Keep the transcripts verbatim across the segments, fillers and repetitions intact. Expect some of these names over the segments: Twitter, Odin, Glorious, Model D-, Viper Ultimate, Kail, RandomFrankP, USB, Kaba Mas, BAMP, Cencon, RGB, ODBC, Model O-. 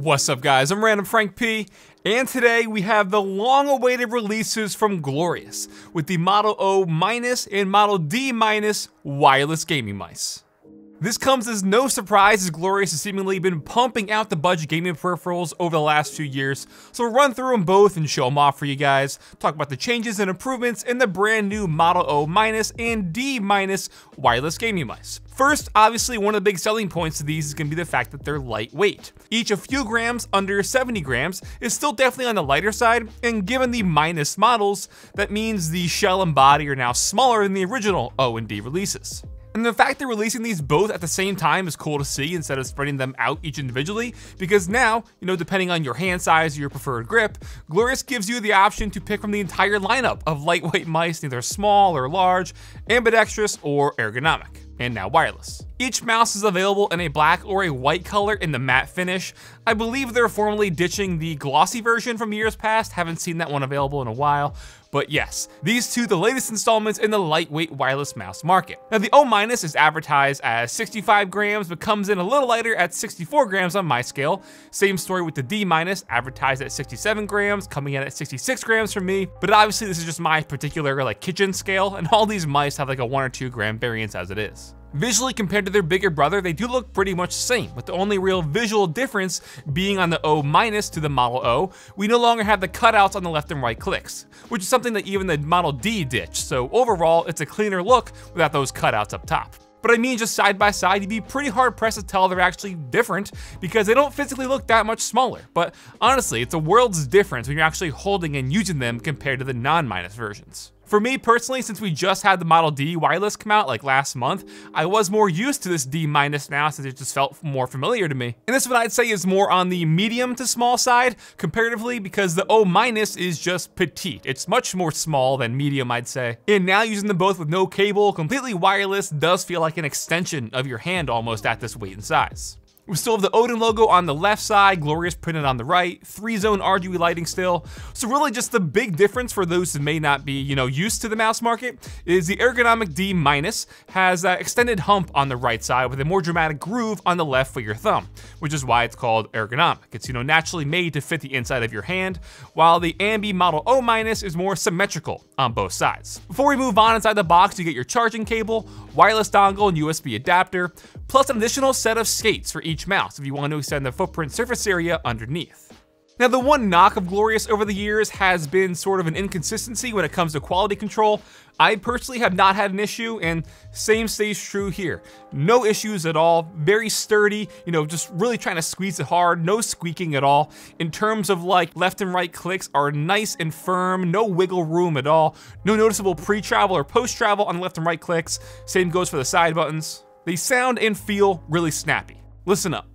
What's up guys, I'm RandomFrankP, and today we have the long-awaited releases from Glorious with the Model O- and Model D- wireless gaming mice. This comes as no surprise as Glorious has seemingly been pumping out the budget gaming peripherals over the last few years, so we'll run through them both and show them off for you guys, talk about the changes and improvements in the brand new Model O- and D- wireless gaming mice. First, obviously one of the big selling points to these is going to be the fact that they're lightweight. Each a few grams under seventy grams is still definitely on the lighter side, and given the minus models, that means the shell and body are now smaller than the original O and D releases. And the fact they're releasing these both at the same time is cool to see instead of spreading them out each individually, because now, you know, depending on your hand size or your preferred grip, Glorious gives you the option to pick from the entire lineup of lightweight mice, either small or large, ambidextrous or ergonomic, and now wireless. Each mouse is available in a black or a white color in the matte finish. I believe they're formally ditching the glossy version from years past, haven't seen that one available in a while, but yes, these two the latest installments in the lightweight wireless mouse market. Now the O- is advertised as sixty-five grams, but comes in a little lighter at sixty-four grams on my scale. Same story with the D-, advertised at sixty-seven grams, coming in at sixty-six grams for me, but obviously this is just my particular like kitchen scale, and all these mice have like a one or two gram variance as it is. Visually, compared to their bigger brother, they do look pretty much the same, with the only real visual difference being on the O- to the Model O. We no longer have the cutouts on the left and right clicks, which is something that even the Model D ditched, so overall it's a cleaner look without those cutouts up top. But I mean, just side by side, you'd be pretty hard pressed to tell they're actually different because they don't physically look that much smaller. But honestly, it's a world's difference when you're actually holding and using them compared to the non-minus versions. For me personally, since we just had the Model D wireless come out like last month, I was more used to this D- now since it just felt more familiar to me. And this one I'd say is more on the medium to small side comparatively, because the O- is just petite. It's much more small than medium, I'd say. And now using them both with no cable, completely wireless, does feel like an extension of your hand almost at this weight and size. We still have the Odin logo on the left side, Glorious printed on the right, three-zone R G B lighting still. So really just the big difference for those who may not be, you know, used to the mouse market is the ergonomic D- has an extended hump on the right side with a more dramatic groove on the left for your thumb, which is why it's called ergonomic. It's, you know, naturally made to fit the inside of your hand, while the Ambi Model O- is more symmetrical on both sides. Before we move on, inside the box, you get your charging cable, wireless dongle, and U S B adapter, plus an additional set of skates for each mouse if you want to extend the footprint surface area underneath. Now, the one knock of Glorious over the years has been sort of an inconsistency when it comes to quality control. I personally have not had an issue, and same stays true here. No issues at all, very sturdy, you know, just really trying to squeeze it hard, no squeaking at all. In terms of like left and right clicks are nice and firm, no wiggle room at all, no noticeable pre-travel or post-travel on the left and right clicks. Same goes for the side buttons. They sound and feel really snappy. Listen up.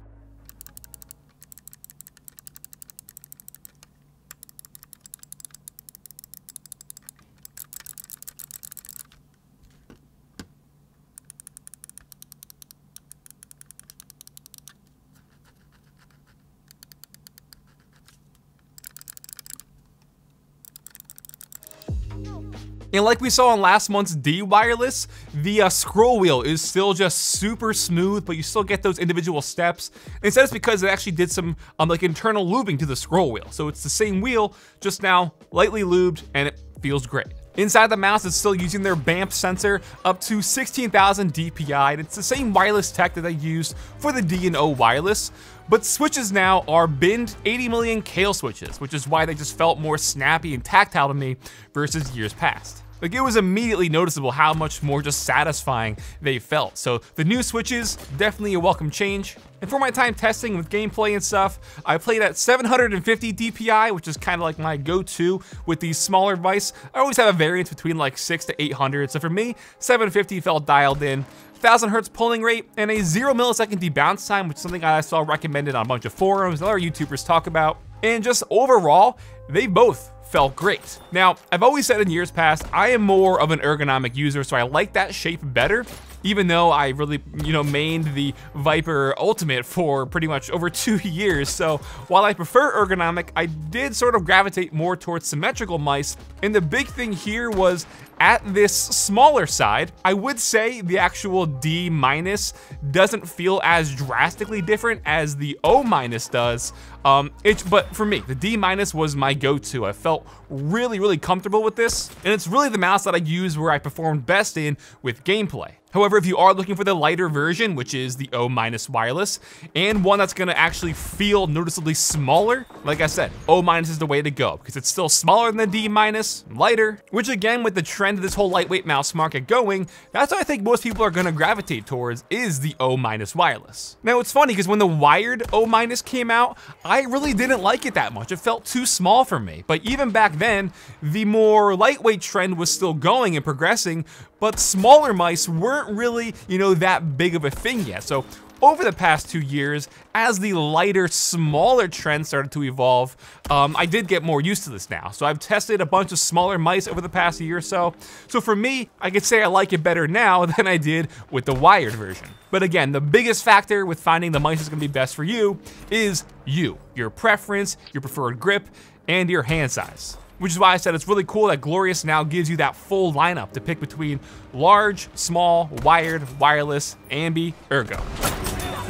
And like we saw on last month's D wireless, the uh, scroll wheel is still just super smooth, but you still get those individual steps. And it says because it actually did some um, like internal lubing to the scroll wheel. So it's the same wheel, just now lightly lubed, and it feels great. Inside the mouse, it's still using their BAMP sensor up to sixteen thousand D P I, and it's the same wireless tech that they used for the D and O wireless, but switches now are binned eighty million Kail switches, which is why they just felt more snappy and tactile to me versus years past. Like, it was immediately noticeable how much more just satisfying they felt. So the new switches, definitely a welcome change. And for my time testing with gameplay and stuff, I played at seven hundred fifty D P I, which is kind of like my go-to with these smaller mice. I always have a variance between like six to eight hundred. So for me, seven fifty felt dialed in. one thousand hertz polling rate and a zero millisecond debounce time, which is something I saw recommended on a bunch of forums and other YouTubers talk about. And just overall, they both felt great. Now, I've always said in years past, I am more of an ergonomic user, so I like that shape better, even though I really, you know, mained the Viper Ultimate for pretty much over two years. So while I prefer ergonomic, I did sort of gravitate more towards symmetrical mice. And the big thing here was at this smaller side, I would say the actual D minus doesn't feel as drastically different as the O minus does. Um, it's, but for me, the D minus was my go-to. I felt really, really comfortable with this, and it's really the mouse that I use where I performed best in with gameplay. However, if you are looking for the lighter version, which is the O minus wireless, and one that's gonna actually feel noticeably smaller, like I said, O minus is the way to go, because it's still smaller than the D minus, lighter, which again, with the trend of this whole lightweight mouse market going, that's what I think most people are gonna gravitate towards, is the O minus wireless. Now, it's funny, because when the wired O minus came out, I really didn't like it that much. It felt too small for me. But even back then, the more lightweight trend was still going and progressing, but smaller mice weren't really, you know, that big of a thing yet. So over the past two years, as the lighter, smaller trend started to evolve, um, I did get more used to this now. So I've tested a bunch of smaller mice over the past year or so. So for me, I could say I like it better now than I did with the wired version. But again, the biggest factor with finding the mice that's gonna be best for you is you, your preference, your preferred grip, and your hand size. Which is why I said it's really cool that Glorious now gives you that full lineup to pick between large, small, wired, wireless, ambi, ergo.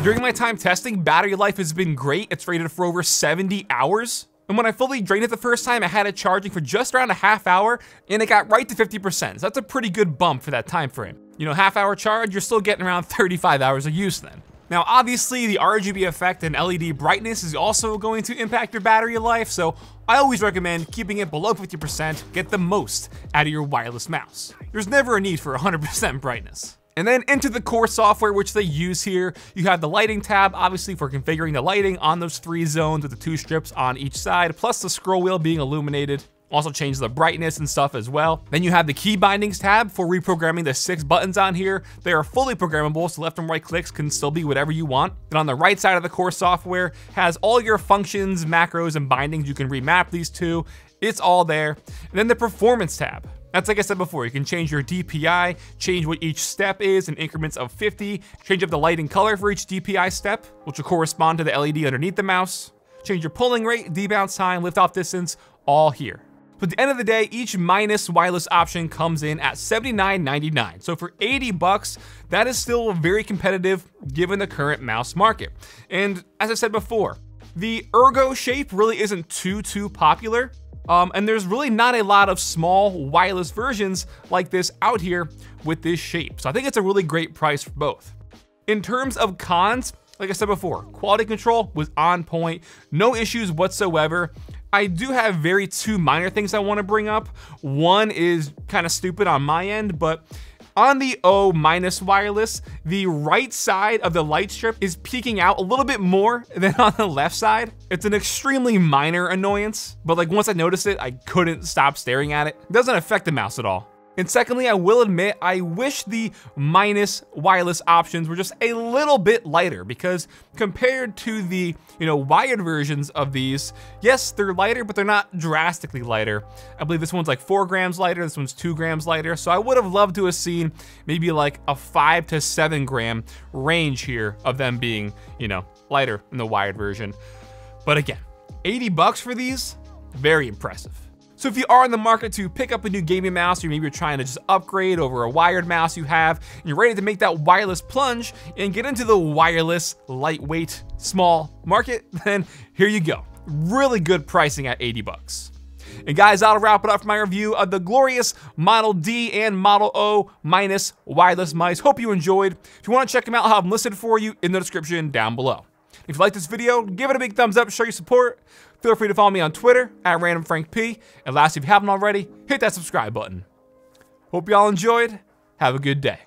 During my time testing, battery life has been great. It's rated for over seventy hours. And when I fully drained it the first time, I had it charging for just around a half hour, and it got right to fifty percent. So that's a pretty good bump for that time frame. You know, half hour charge, you're still getting around thirty-five hours of use then. Now, obviously, the R G B effect and L E D brightness is also going to impact your battery life, so I always recommend keeping it below fifty percent, get the most out of your wireless mouse. There's never a need for one hundred percent brightness. And then into the core software, which they use here, you have the lighting tab, obviously for configuring the lighting on those three zones with the two strips on each side, plus the scroll wheel being illuminated. Also change the brightness and stuff as well. Then you have the key bindings tab for reprogramming the six buttons on here. They are fully programmable, so left and right clicks can still be whatever you want. Then on the right side of the core software has all your functions, macros, and bindings. You can remap these to. It's all there. And then the performance tab. That's like I said before, you can change your D P I, change what each step is in increments of fifty, change up the lighting color for each D P I step, which will correspond to the L E D underneath the mouse, change your pulling rate, debounce time, lift off distance, all here. But at the end of the day, each minus wireless option comes in at seventy-nine ninety-nine. So for eighty bucks, that is still very competitive given the current mouse market. And as I said before, the ergo shape really isn't too, too popular. Um, and there's really not a lot of small wireless versions like this out here with this shape. So I think it's a really great price for both. In terms of cons, like I said before, quality control was on point, no issues whatsoever. I do have very two minor things I want to bring up. One is kind of stupid on my end, but on the O minus wireless, the right side of the light strip is peeking out a little bit more than on the left side. It's an extremely minor annoyance, but like once I noticed it, I couldn't stop staring at it. It doesn't affect the mouse at all. And secondly, I will admit, I wish the minus wireless options were just a little bit lighter, because compared to the, you know, wired versions of these, yes, they're lighter, but they're not drastically lighter. I believe this one's like four grams lighter, this one's two grams lighter. So I would have loved to have seen maybe like a five to seven gram range here of them being, you know, lighter in the wired version. But again, eighty bucks for these, very impressive. So if you are in the market to pick up a new gaming mouse, or maybe you're trying to just upgrade over a wired mouse you have, and you're ready to make that wireless plunge and get into the wireless, lightweight, small market, then here you go. Really good pricing at eighty bucks. And guys, that'll wrap it up for my review of the Glorious Model D and Model O minus wireless mice. Hope you enjoyed. If you want to check them out, I'll have them listed for you in the description down below. If you like this video, give it a big thumbs up to show your support. Feel free to follow me on Twitter at Random Frank P. And lastly, if you haven't already, hit that subscribe button. Hope y'all enjoyed. Have a good day.